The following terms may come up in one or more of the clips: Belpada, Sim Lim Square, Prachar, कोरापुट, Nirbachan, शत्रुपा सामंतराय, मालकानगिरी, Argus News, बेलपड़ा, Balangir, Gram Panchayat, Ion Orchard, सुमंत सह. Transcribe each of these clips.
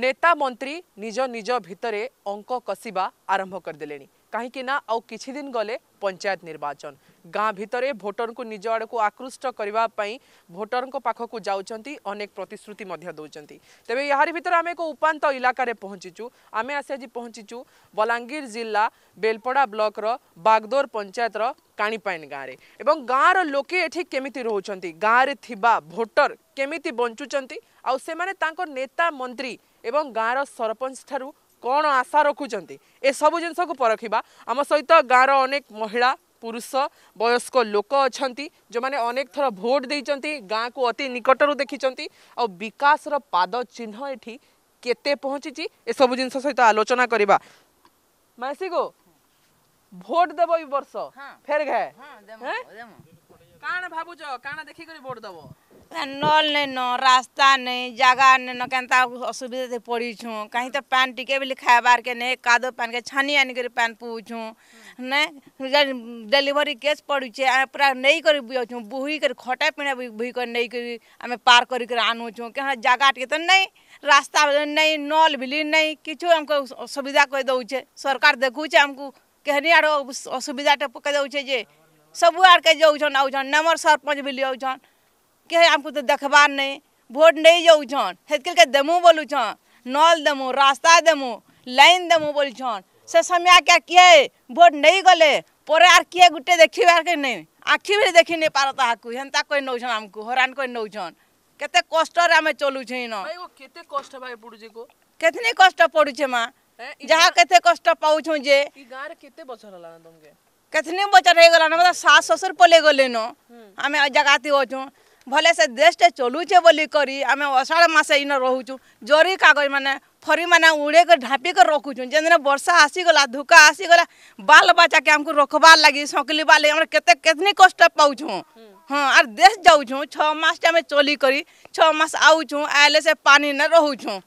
नेता मंत्री निज निज भितर अंक कसिबा आरंभ करदे कहीं आउ किछि दिन गले पंचायत निर्वाचन गाँ भितर भोटर को निज आड़ को आकृष्ट करने भोटर पाखक जाऊँगी अनेक प्रतिश्रुति दौरान तेरे यार भर आम एक उपात इलाकार पहुँचीचु। आम आसी आज पहुँचीचु बलांगीर जिला बेलपड़ा ब्लक्र बागदोर पंचायतर काणीपाइन गाँव में। गाँवर लोके केमी रोच गाँव भोटर केमी बंचुंट आउ से नेता मंत्री एवं गाँवर सरपंच ठार कौन आशा रखुंट ए सब जिनस को परखा। आम सहित गाँवर अनेक महिला पुरुष वयस्क लोक अच्छा जो मैंने अनेक थर भोट देते गाँ को अति निकटर देखी आ विकास पाद चिन्ह एटी केते पहुँची ए सब जिनस सहित आलोचना करवा। मैसी गो भोट देव इ वर्ष फेर घाय काण भावुच काण देखिक भोट देव नल नहीं न रास्ता नहीं जगह नहीं न के असुविधा से पड़ी छू कहीं तो पैन टिके भी खाबार के नहीं कादो पैन के छानी आनिक पैन पुछू नहीं डेलीवरी केस पड़ू पूरा नहीं कर बोही कर खटा पिना बोही कर नहीं कर आम पार कर आनु छू क्या जगह टे तो नहीं रास्ता नहीं नल बिली नहीं किछु हमको असुविधा कर दौचे सरकार देखुचे हमको कहनी आड़ असुविधा टे पक दौचे जे सबू आड़ के जाऊन आउन नमर सरपंच भी आउन के हमको तो देखबार नहीं भोट नहीं जाऊन के देमु बोलुछन नल देमु रास्ता देमु लाइन देमु बोलुछन से समय क्या किए भोट नहीं गले पर आर किए गुटे देखी बार के नहीं आखि भी देखी नहीं पारता हाकु हेंता कोई नौछन हमको हरान कोई नौछन केते कष्ट रे हमें चलु छै न भाई ओ केते कष्ट भाई पड़ु जे को केतने कष्ट पड़ु छै मां जहां केते कष्ट पाउ छौ जे ई गार केते बचर लान तुमके केतने बचर हे गला न मतलब सास ससुर पले गले न हमें जगाती होछौ भले से देश टे चलुचे बोली करी आम अषाढ़ मसे इन रोचु जरी कागज माने फरी माने उड़े कर ढापी कर रखुचु जेन वर्षा आसीगला धुका आसीगला बाल बच्चा के हमको रखबार लगी सकलिबार लगी हम केतनी कष्ट पाऊँ हाँ आर देश जाऊँ 6 मास आम चली करी 6 मास आऊँ आएले से पानी न रोचु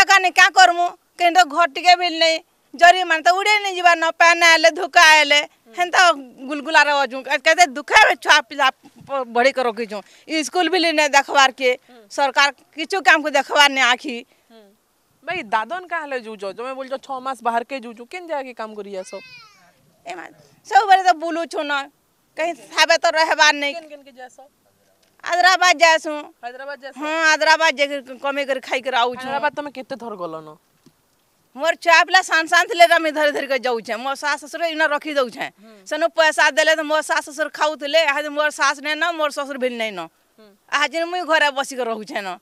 जगह नहीं क्या करमु कहीं तो घर टे भी नहीं जरी मान तो उड़े नहीं जीवार न पैन आएले धुका आएले हेन्ता गुलगुला रोचु कहते दुखा छुआ पिला बढ़ी कर रखीछूँ स्कूल भी नहीं देखबार के सरकार किचु काम को देखबार नहीं आखी भाई दादन कहाँ ले जूझ जो मैं बोल 6 मास बाहर के जूझू किन जाके काम करिए सब सब बड़े तो बुलू छू ना कहीं थाबे तो रहबार नहीं हैदराबाद जासु हाँ हैदराबाद जे कमे कर खाई कर आउ छू हैदराबाद तमे केते धर गलो न मोर छुआ पिला सान सान थे रमी धर धर के जाऊ मोर सास ससुर इना रखी दौ सनु पैसा देले तो मोर सास ससुर खाऊले आज मोर सास ने न मोर ससुर भी नहीं न आज मुई घर बसिक रोचे न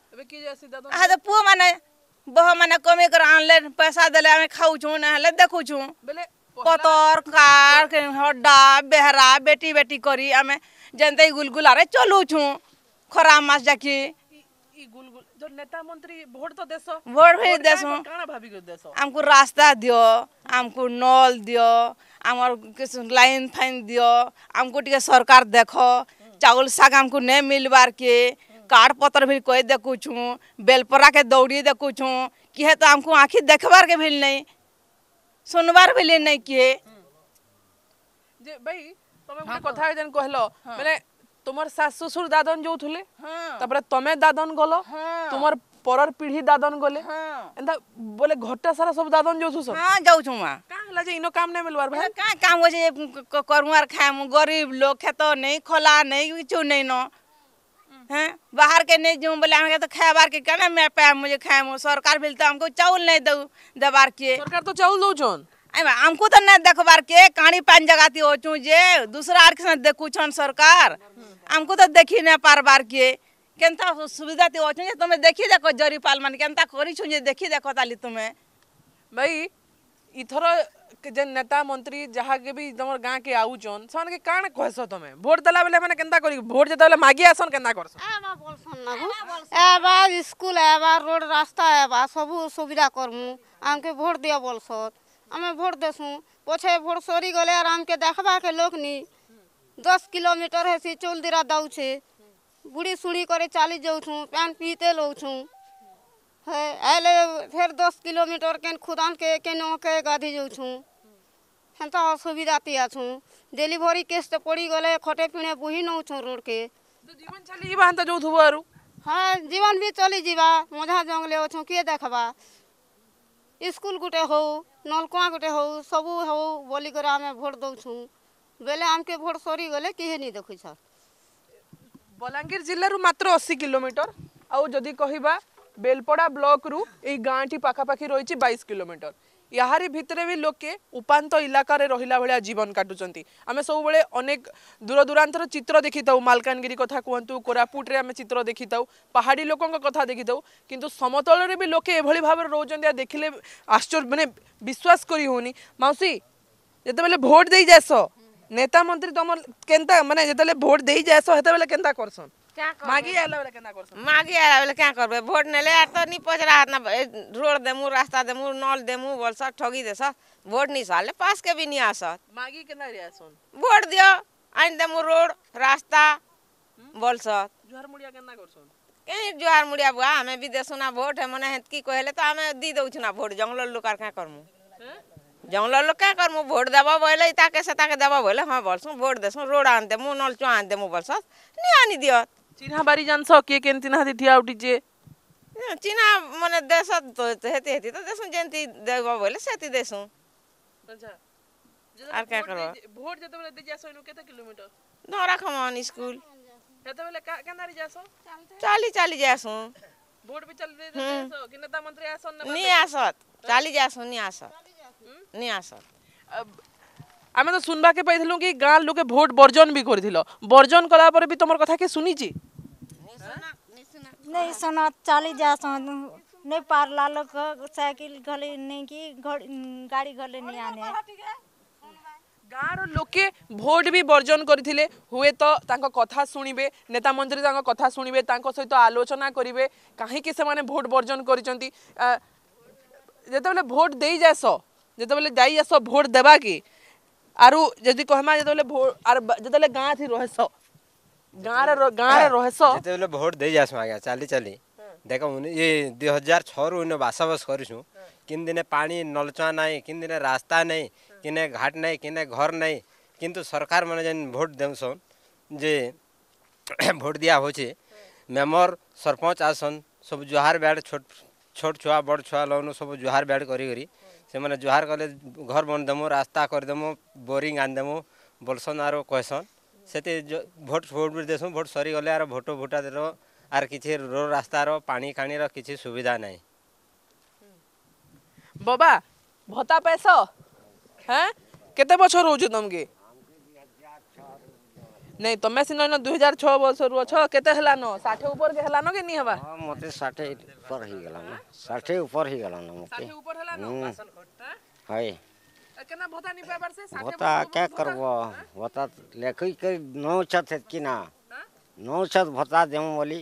आज पुओ माने बह माने कमे कर आनले पैसा देले आम खाऊँ ना देखुचु पतर कार हड्डा बेहरा बेटी बेटी करी आम जनते गुलगुला रे चलुचु खरा मास जाकी गुलगुल जो नेता मंत्री भोट तो देसो भोट भी देसो काना भाभी को देसो हमको रास्ता दियो हमको नल दियो हमर लाइन फाइन दियो हमको टिके सरकार देखो चावल साग हमको ने मिलबार के कार्ड पत्र भी कोई देखु छु बेलपरा के दौड़ी देखु छु कि है तो हमको आखि देखबार के भी नहीं सुनबार भी नहीं के जे भाई तमे कथा जन कहलो माने तुमर सास ससुर दादन जो थुले तबरे तमे दादन गलो तुमर परर पीढ़ी दादन गले एंदा बोले घटा सारा सब दादन जो थुस हां जाऊ छु मां का हला जे इनो काम नै मिलवार भाई का काम हो जे करमुआर खाम गरीब लोग खेत नै खोला नै किछु नै न हैं बाहर के नै जो बोले हम तो खाबार के केना मैं पे मुझे खाम सरकार बिल तो हमको चावल नै दऊ देबार के सरकार तो चावल दऊ जोन हमको तो नहीं देखबार के काणी पान जगाती होचू जे दूसरा आर के देखू छन सरकार हमको तो देखी नहीं पारबार के केनता सुविधा ती होचू जे तुम्हें देखी देखो जरी पाल मान केनता करी छु जे देखी देखो ताली तुम्हें भाई इथरो जे नेता मंत्री जहाँ के भी तुम गाँव के आउचन सन के काण कहस तुम्हें भोट देला बेले माने केनता करी भोट जे देला मागी आसन केनता करस एबा बोलसन ना एबा स्कूल एबा रोड रास्ता एबा सब सुविधा करमु हमके भोट दिया बोलसत आम भोट देसु पछे भोट सरी गले आराम के देखबा के लोग नी 10 किलोमीटर है सी चोल दिरा दाऊ छे बुढ़ी सुढ़ी करे चाली जाऊ छू पैन पीते लौ छू है आले फिर 10 किलोमीटर केन खुदान के न के गाधी जाऊ छू हेंता असुविधा तिया छू डिलीवरी केस तो पड़ी गले खटे पिने बुही नौ छू रोड के तो जीवन चली बहन तो जो थुवारू हाँ जीवन भी चली जीवा मझा जंगले अच्छे किए देखा स्कूल गोटे हो नलकुआ गोटे हो सबू हो बोलिक आम भोट दौछू बेले आमके भोट सरी गले किए नहीं देखु सर। बलांगीर जिलूर मात्र 80 किलोमीटर आउ जदि कहबा बेलपड़ा ब्लॉक रु ए गाँटी पाखापाखी रही 22 किलोमीटर याहारी भितरे भी लोके उपांत इलाकार रहिला भलिया जीवन काटुचंती। आमे सब बेले अनेक दूर दूरांतर चित्र देखि ताऊ मालकानगिरी कथा कहतु कोरापुट रे आमे चित्र देखि ताऊ पहाड़ी लोकन कथा देखि ताऊ किंतु समतल रे भी लोके ए भली भाव रहउचंती देखिले आश्चर्य माने विश्वास करी होनी। मौसी जते बेले भोट देई जासो नेता मंत्री तमर केनता माने जते बेले भोट देई जासो हेते बेले केनता करसन मागी आला बेले केना करसन मागी आला बेले क्या करबे भोट नेले आ तो नी पचरा ना रोड देमु रास्ता देमु नल देमु बोलसा ठगी देसा भोट नी साले पास के भी नी आसत मागी केना रियासन भोट दियो आइन देमु रोड रास्ता बोलसा जोहार मुडिया केना करसन के जोहार मुडिया बुआ हमें भी देसुना भोट है मने हेत की कहले तो हमें दी दउछना भोट जंगल लोक का करमु जंगल लोक का करमु भोट देबा बोले ताके सताके देबा बोले हां बोलसु भोट देसु रोड आन देमु नल चो आन देमु बोलसा नी आनी दियो चिन्हा बारी जान सो के केन तिना दिठिया उठीजे चिन्हा माने देश तो हेती हेती तो देसु जेंती देबो बोले सेती देसु। अच्छा आर का करबो भोट जते बेले दे जासो इनु केता किलोमीटर धरा खमन स्कूल जते बेले केनारी जासो चाली जासु भोट पे चल दे जासो कि नेता मंत्री आसन न नी आसत चाली जासु नी आसत आमे तो सुनवा के पाइलु कि गाँव लोके भोट बर्जन भी करथिलो बर्जन कला पर भी तमर कथा के सुनी जी नहीं सुना चली जा नहीं पार ला लोग साइकिल गले नहीं कि गाड़ी गले नहीं आने गाँव लोके भोट भी बर्जन करथिले हुए तो तांको कथा सुनिबे नेता मंत्री तांको कथा सुनिबे तांको सहित आलोचना करिवे काहे कि से माने भोट बर्जन करिसंती जतबेले भोट देई जासो जतबेले जाई आसो भोट देबा की आरु जदि कहमा जतले भोट आर जतले गां थी रहसो गां रे रहसो जतले भोट दे जासो आगे चाली देखो ये 2006 रु न बासाबस करिसु किन दिने पानी नलचा नाही किन दिने रास्ता नाही किने घाट नाही किने घर नाही किंतु सरकार माने जन भोट देमसन जे भोट दिया होचे मेमर सरपंच आसन सब जोहार बैठ छोट छुआ बड़ छुआ लनु सब जोहार बैठ करी से मैंने जोहार कले घर बन देमु रास्ता कर देमु बोरिंग आन देमु बोलसन आरो कहसन सेते भोट भोट देसु भोट सरी गले आरो भोटो भोटा देरो आर किछि रो रास्ता रो पानी खानी रो किछि सुविधा नहीं बाबा भत्ता पैसा हैं केते बछर होजो तुमके नहीं तमे तो सिना 2006 बछर हो छ केते हला न 60 ऊपर के हला न के नी हवा हां मते 60 ऊपर ही गेला न 60 ऊपर ही गेला न मते 60 ऊपर हला न असल घटता हाय केना भता नि पेपर से 60 भता क्या करबो भता लेखै के 9 छत कि ना 9 छत भता देम बोली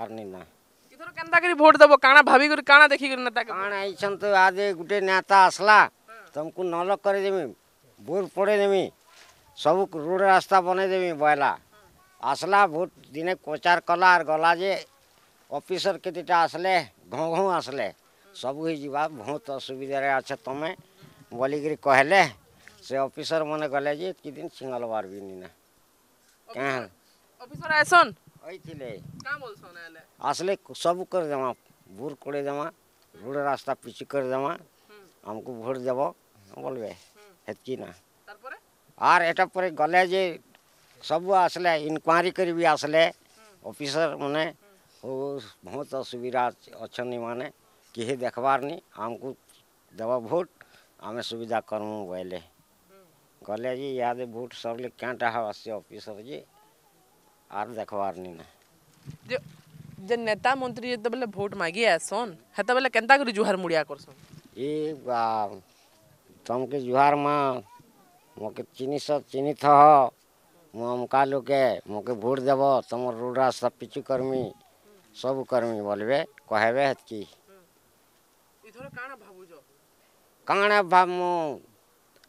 आर नि ना इधर केंदा करी वोट देबो काना भाभी करी काना देखि करी नेता काना आइछन तो आज गुटे नेता असला तुमको नलक करे देमी बोर पड़े देमी सब रोड रास्ता बनई देमी बोला आसला भोट दिने प्रचार कला आर गला जे ऑफिसर केतेटा आसले घों घों आसले सब ही जीवा बहुत असुविधा रे अच्छा तमे बोलिकरी कहले से ऑफिसर मने गले जे कि दिन सिंगल बार भी नीना का ऑफिसर आसन ओइथिले का बोलसन आले आसले सब कर देमा भूर कोड़े देमा रोड रास्ता पिच कर देमा हमको भोट देबो बोलबे हेतकी ना आर एटा पर गले जे सब आसले इन्क्वायरी करी भी आसले ऑफिसर माने बहुत असुविधा अच्छा नहीं माने कि देखबार नहीं हमको देवा भोट हमें सुविधा करमु बोले गले जी याद भोट सबले कांटा हवासी ऑफिसर जी आर देखबार नहीं ना जे नेता मंत्री तो बोले भोट मागी आसन हे तो बोले केनता करी जुहार मुड़िया करसन ए तुम के जुहार मां मोके चीनी सब चीनी था मुका लोके मोके भोट देव तुम रोड रास्ता पिछु करमी सब करमी बोलबे कहबे हेतकी इधर काना भाबुजो काना भाबमु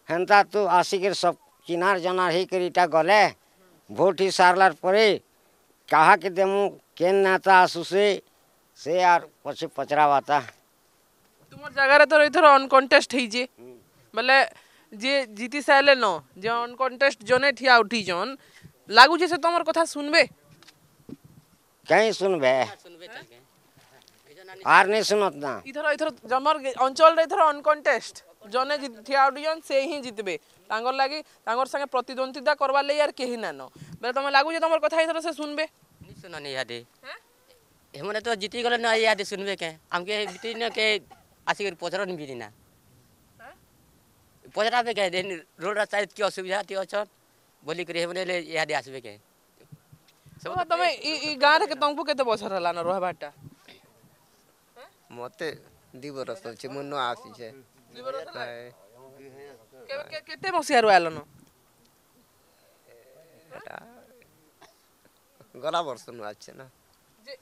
हेंता तू आसिकर सब किनार जनार ही करीटा गले भोट ही सारलार परे कहा के देमु केन नाता आसुसे से यार पछे पचरावाता तुमर जगह रे तो इधर ऑन कांटेस्ट ही जे बोले जे जीती साले न जे ऑन कॉन्टेस्ट जोने ठिया उठी जोन लागू जे से तमर कथा सुनबे कहीं सुनबे आर नहीं सुनत ना। इधर इधर जमर अंचल रे इधर अनकंटेस्ट जने जिथिया ऑडियंस से ही जितबे तांगर लागि तांगर संगे प्रतिद्वंदिता करबा ले यार केही ना न बे तमे लागु जे तमर कथा इधर से सुनबे नि सुनने यादे ह हमने तो जीती गले ना यादे सुनबे के हमके बिती न के आसी पोचरन भी ना पोचरा पे के देन रोड रास्ता की असुविधा थी अछन बोली करे हमने ले यादे आसबे के सब तमे ई गांव के तंगु केते बसर हला न रहबाटा मते दिवरस छ मुनो आसी छे दिवरस के केते मसियार आलन एटा गला वर्ष न आछे ना जे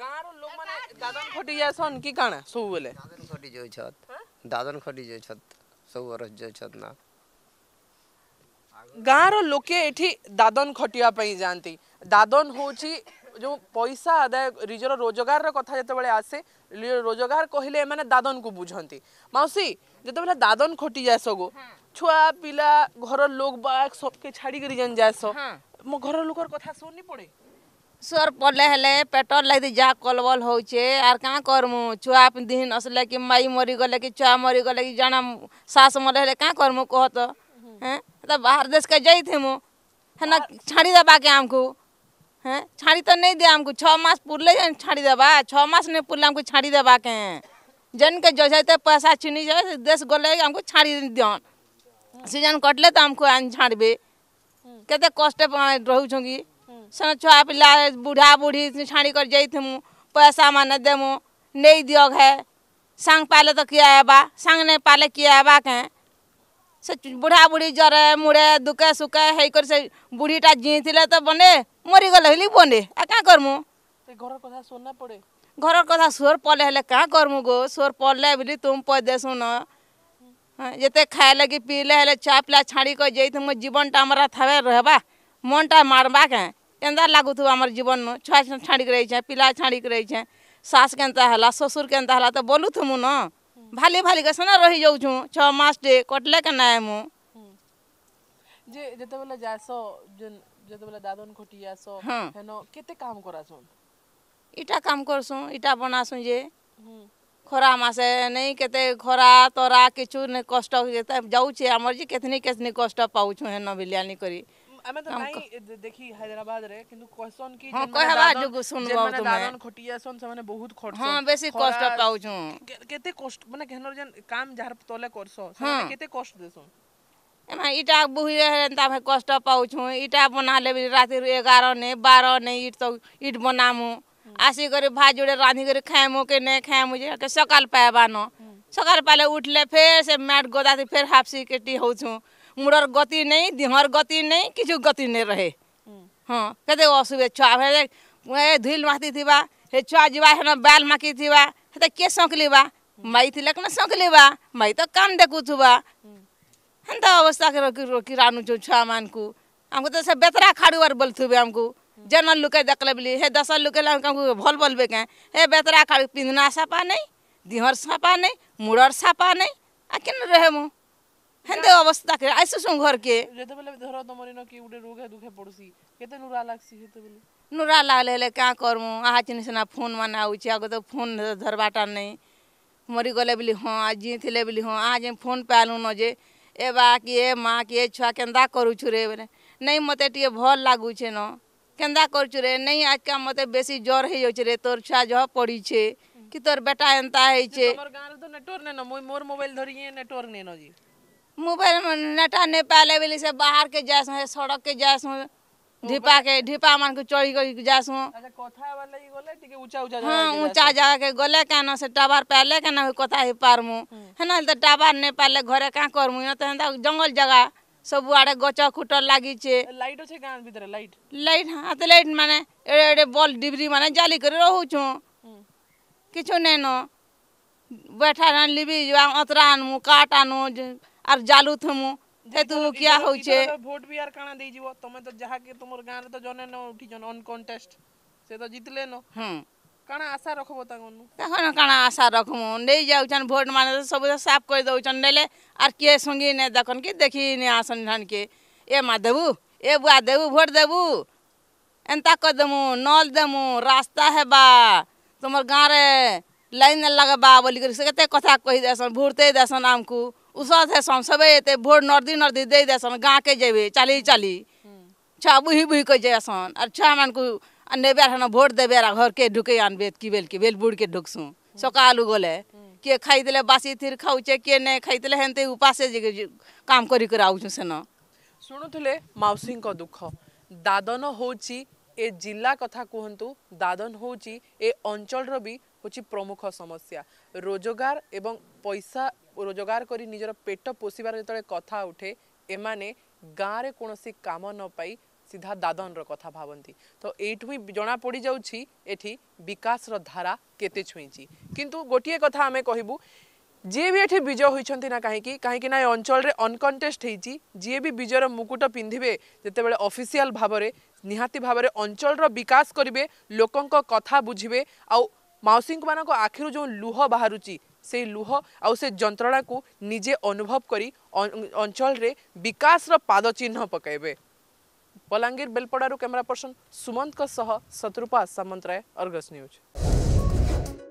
गांव रो लोग माने दादन खटी जासन की काना सब बोले दादन खटी जोई छत सब वर्ष जोई छत ना गांव रो लोके एठी दादन खटिया पई जानती दादन होची जो पैसा आदाय रिजर रोजगार रो कथा जते बेले आसे रोजगार कहले माने दादन को बुझंती मौसी जते बेले दादन खटी जासगो छुआ पिला घर लोग बाग सब के छाड़ी करी जन जासो मो घर लोकर कथा सुननी पड़े सर पले हेले पेटोल लागि जा कलवल होचे आर का करमु छुआ दिन असले कि माई मरी गले कि छुआ मरी गले कि जाना सास मले हेले का करमु कहत हैं त बाहर देश के जाई थेमु हना छाड़ी दबा के हमको हैं छाड़ी तो नहीं दे हमको 6 मास पुरले जन छाड़ी देबा 6 मास ने पुरले हमको छाड़ी देबा के जन के जजते पैसा छिनी जाए देश गले हमको छाड़ी दियन सीजन कटले त हमको आन छाड़बे केते कष्ट रहू छंगी सन छुआ पिला बुढ़ा बुढ़ी छाड़ी कर जाई थमु पैसा माने देमु नहीं दियो है संग पाले तो किया आबा संग ने पाले किया आबा के से बुढ़ा बुढ़ी जरे मुड़े दुके सुके है कर से बुढ़ीटा जीथिले त बने मरी गल हेली बने आ का करमु ते घर कथा सुनना पड़े घर कथा सोर पले हेले का करमु गो सोर पले बिली तुम पदे सुन जते खाए लगी पीले हेले चापला छाड़ी को जई तुम जीवन टा हमरा थावे रहबा मन टा मारबा के एंदा लागु थु हमर जीवन न छुआ छाड़ी रही छै पिला छाड़ी रही छै सास केनता हला ससुर केनता हला त बोलु थमु न भाली भाली के सना रहि जाउ छु 6 मास डे कटले के नाय मु जे जते बेला जासो जते बेला दादन खटिया सो हेनो केते काम करासो इटा काम करसो इटा बनासो जे खरा मासे नहीं केते खरा तोरा किछु ने कष्ट जाउ छे हमर जे केतनी कष्ट पाउ छु हेनो बिल्यानी करी हमें तो नहीं देखी हैदराबाद रे किंतु क्वेश्चन की हां कहबा जो सुनबो तुम दादन खटिया सोन से माने बहुत खर्च हां बेसी कष्ट पाउ छु केते कष्ट माने हेनर जन काम जहर तोले करसो केते कष्ट देसो एमा इटा बुहिले हेनता में कष्ट पाउ छु इटा बना लेबी रात 11 ने 12 ने इट तो इट बनामु आसी करे भाजुड़े रानी करे खाएमो के ने खाएमो जे सकाल पाएबा न सकाल पाले उठले फेर से मैट गोदाती फेर हाफसी केटी हो छु मुड़र गति नहीं दिहर गति नहीं किछु गति नहीं रहे हां कदे असुवे छुआ भे ए धुइल माती थिबा हे छुआ जीवा हेन बाल माकी थिबा हे के संकलीबा माई थिलक न संकलीबा माई तो काम देखु थुबा हंता अवस्था के रोकी रानु जो छुआ मान को हमको तो से बेतरा खाड़ू और बोलथुबे हमको जनल लुके देखले बिली हे दसल लुके हमको भल बोलबे के हे बेतरा खाड़ू पिंधना सापा नहीं दिहर सापा नहीं मुड़र सापा नहीं आ केन रहेमु हेंदे अवस्था के आइसो सो घर के जते बेले धरो तमरिनो की उडे रोग है दुखे पड़सी केते नुरा लागसी हेते बेले नुरा लागले ले का करमु आहा चिनिसना फोन माने आउची आगो तो फोन धरबाटा नहीं मरी गले बिली हां आ जी थिले बिली हां आ जे फोन पालु न जे ए बा की ए मां की ए छुआ केंदा करू छु रे बेले नहीं मते टिए भल लागु छे न केंदा करू छु रे नहीं आज का मते बेसी जोर हे जाउ छे रे तोर छुआ जो पड़ी छे कि तोर बेटा एंता हे छे हमर गार तो नेटवर्क ने न मोर मोबाइल धरिए नेटवर्क ने न जी मोबाइल में नेटा नहीं पाले बेली से बाहर के जासु है सड़क के जासु ढीपा मान को चढ़ी कर जासु अच्छा कथा वाला ही गले ठीक ऊंचा ऊंचा हां ऊंचा जगह के गले काना से टावर पाले काना कथा ही पारमु है ना तो टावर नहीं पाले घरे का करमु न त जंगल जगह सब आड़े गच खुटर लागी छे लाइट छे गांव भीतर लाइट हां तो लाइट माने एड़े एड़े बॉल डिब्री माने जाली कर रहू छु किछु नै न बैठा न लिबी अतरा न काट आनु आर जालू थमु हे तू क्या हो छे वोट भी यार काना दे जीवो तमे तो जहा के तुमर गांव रे तो जने न उठी जन अन कंटेस्ट से तो जीतले न हम काना आशा रखबो तगनु तखन काना आशा रखमु नै जाउ छन वोट माने तो सब साफ कर दउ छन नेले आर के संगी ने देखन की देखी ने आसन धन के ए मा देबू ए बुआ देबू वोट देबू एंता कर देमु नल देमु रास्ता है बा तुम गाँव लाइन लगे बा बोल कते कथा कही देसन भूरते देसन आमको उसद है सम सब एते भोर नर्दी नर्दी दे देसन गाँव के जेबे चाली चाली छा बुही बुही कह जेसन और छुआ मान को नेबेर भोट देबे घर के ढुके आनबे कि बेल के बेल बूढ़ के ढुकसूँ सकालू गोले के खाई दिले बासी थीर खाऊचे के नहीं खाई दिले हेनते उपास काम करी कर आऊँ से न शुणुले मौसी दुख दादन हूँ ए जिला कथा कहतु दादन हूँ ए अंचल भी हूँ प्रमुख समस्या रोजगार एवं पैसा रोजगार कर निजर पेट पोषार जो कथा उठे एमाने गाँव में कौन काम न पाई सीधा दादन रो कथा भावती तो यू जना पड़ जाऊँ एठी विकास रो धारा केते छुईची किंतु गोटे कथा आम कहबू जी भी एठी विजय होती ना कहीं कहीं अंचल रे अनकंटेस्ट होती जी भी विजय मुकुट पिंधे जिते बड़े ऑफिशियल भाव में निहाती भाव में अंचल रो विकास करेंगे लोकों कथा बुझे आउ मौसी मान आखिर जो लुह बाहरुची से लुह आउ से जंत्रणा को निजे अनुभव करी अंचल रे विकास रो पाद चिन्ह पकाइबे। बलांगीर बेलपड़ारू कैमरा पर्सन सुमंत सह शत्रुपा सामंतराय, अर्गस न्यूज।